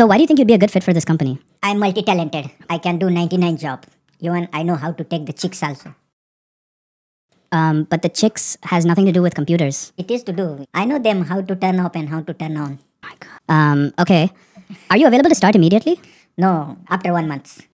So why do you think you'd be a good fit for this company? I'm multi-talented. I can do 99 jobs. Even I know how to take the chicks also. But the chicks has nothing to do with computers. It is to do. I know them how to turn up and how to turn on. Oh my God. Okay. Are you available to start immediately? No, after 1 month.